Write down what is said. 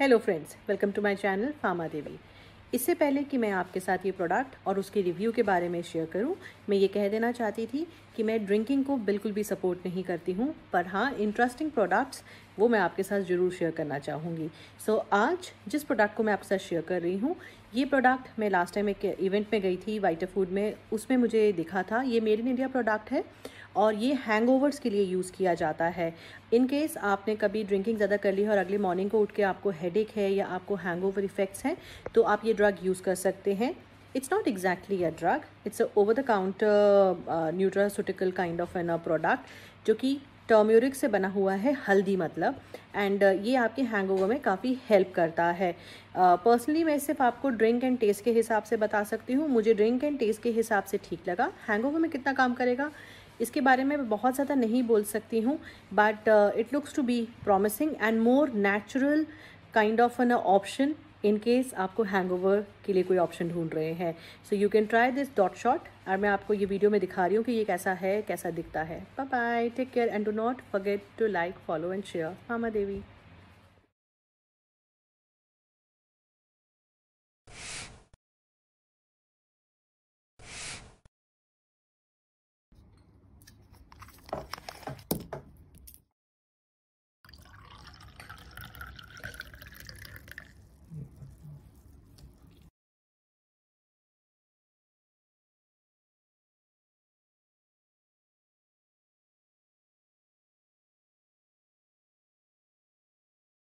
Hello friends, welcome to my channel pharma Devi. इससे पहले कि मैं आपके साथ ये प्रोडक्ट और उसकी रिव्यू के बारे में शेयर करूं, मैं ये कह देना चाहती थी कि मैं ड्रिंकिंग को बिल्कुल भी सपोर्ट नहीं करती हूं, पर हाँ इंटरेस्टिंग प्रोडक्ट्स वो मैं आपके साथ ज़रूर शेयर करना चाहूँगी। आज जिस प्रोडक्ट को मैं आपके साथ शेयर कर रही हूँ, ये प्रोडक्ट मैं लास्ट टाइम एक इवेंट में गई थी WaterFood में, उसमें मुझे दिखा था। ये मेड इन इंडिया प्रोडक्ट है और ये हैंगओवर्स के लिए यूज़ किया जाता है। इन केस आपने कभी ड्रिंकिंग ज़्यादा कर ली है और अगली मॉर्निंग को उठ के आपको हेडेक है या आपको हैंगओवर इफ़ेक्ट्स हैं, तो आप ये ड्रग यूज़ कर सकते हैं। It's not exactly a drug, it's a over the counter nutraceutical kind of an product जो कि टर्मरिक से बना हुआ है, हल्दी मतलब। एंड ये आपके हैंगओवर में काफ़ी हेल्प करता है। पर्सनली मैं सिर्फ आपको ड्रिंक एंड टेस्ट के हिसाब से बता सकती हूँ, मुझे ड्रिंक एंड टेस्ट के हिसाब से ठीक लगा। हैंगओवर में कितना काम करेगा इसके बारे में मैं बहुत ज़्यादा नहीं बोल सकती हूँ, but it looks to be promising and more natural kind of an option in case आपको हैंगओवर के लिए कोई ऑप्शन ढूंढ रहे हैं। So you can try this dot shot, और मैं आपको ये वीडियो में दिखा रही हूँ कि ये कैसा है, कैसा दिखता है। Bye bye, take care and do not forget to like, follow and share. Pharma Devi.